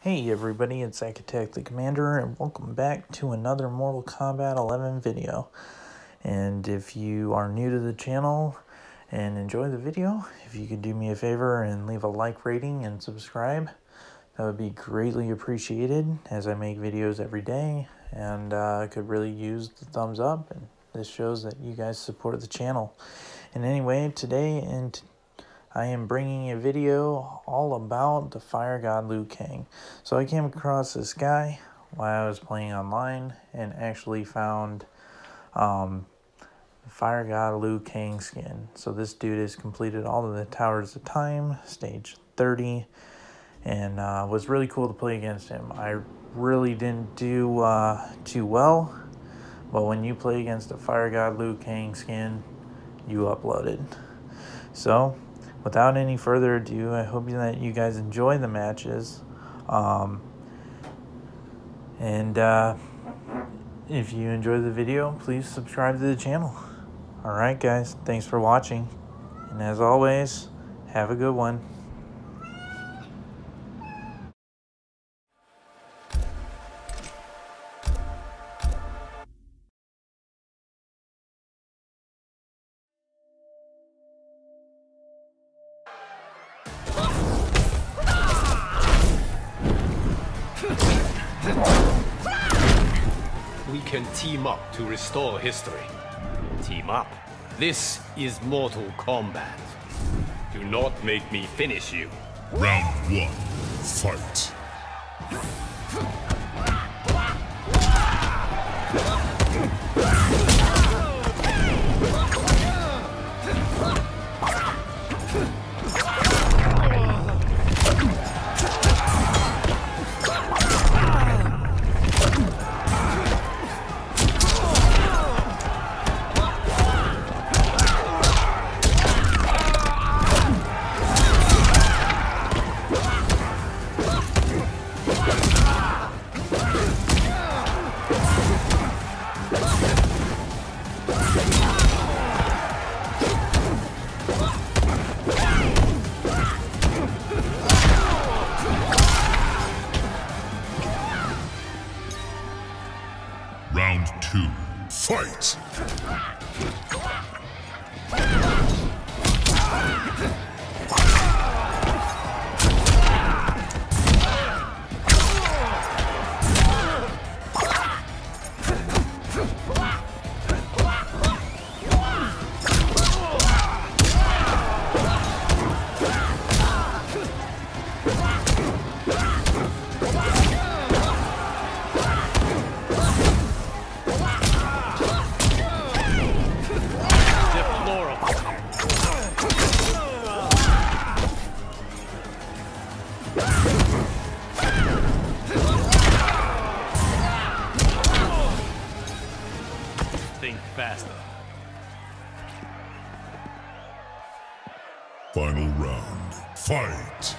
Hey everybody, it's Architect the Commander, and welcome back to another Mortal Kombat 11 video. And if you are new to the channel and enjoy the video, if you could do me a favor and leave a like, rating, and subscribe, that would be greatly appreciated, as I make videos every day, and I could really use the thumbs up, and this shows that you guys support the channel. And anyway, today I am bringing a video all about the Fire God Liu Kang. So I came across this guy while I was playing online and actually found the Fire God Liu Kang skin. So this dude has completed all of the Towers of Time, stage 30, and was really cool to play against him. I really didn't do too well, but when you play against the Fire God Liu Kang skin, you uploaded. So without any further ado, I hope that you guys enjoy the matches. If you enjoy the video, please subscribe to the channel. Alright guys, thanks for watching. And as always, have a good one. We can team up to restore history. Team up? This is Mortal Kombat. Do not make me finish you. Round one, fight. Round two, fight! Think faster. Final round, fight!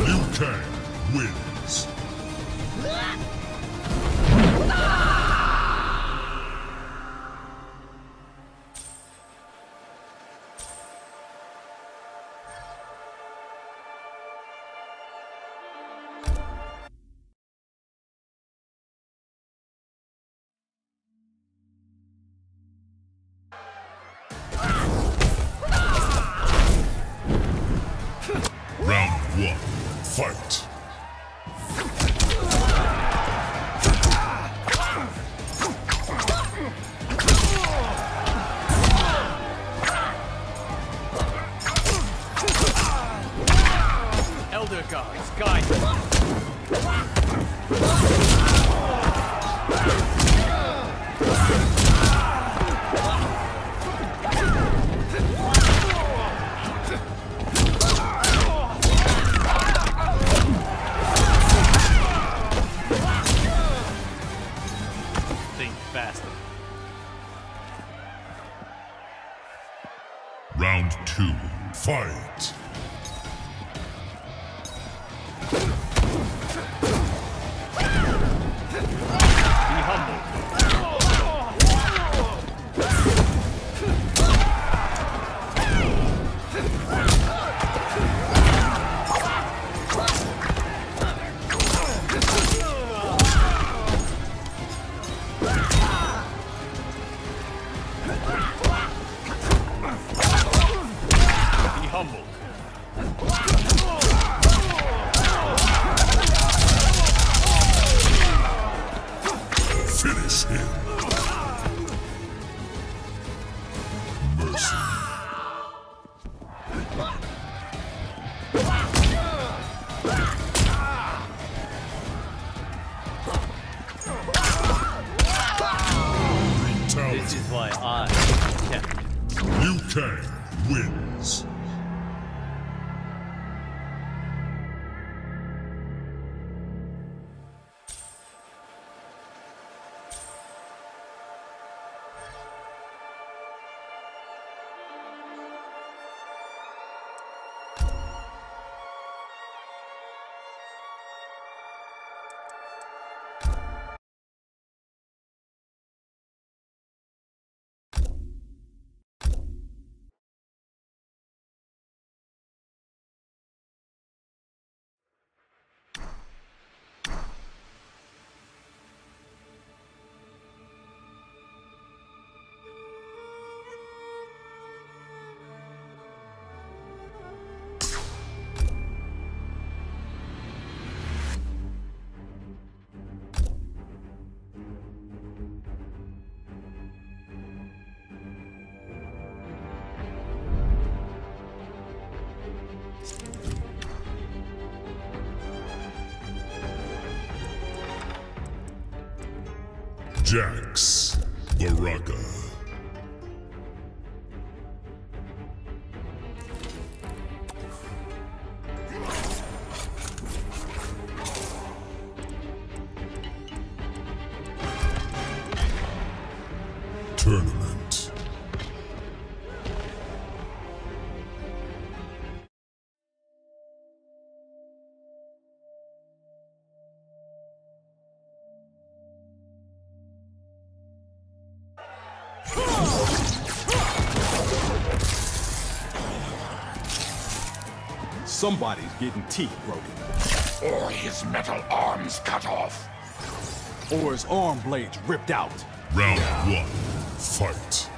Liu Kang wins. Fight! Elder Gods, guide me! Round 2, fight! Finish him. Mercy. This is why I kept. Liu Kang wins. Jax, Baraka. Tournament. Somebody's getting teeth broken. Or his metal arms cut off. Or his arm blades ripped out. Round 1, fight.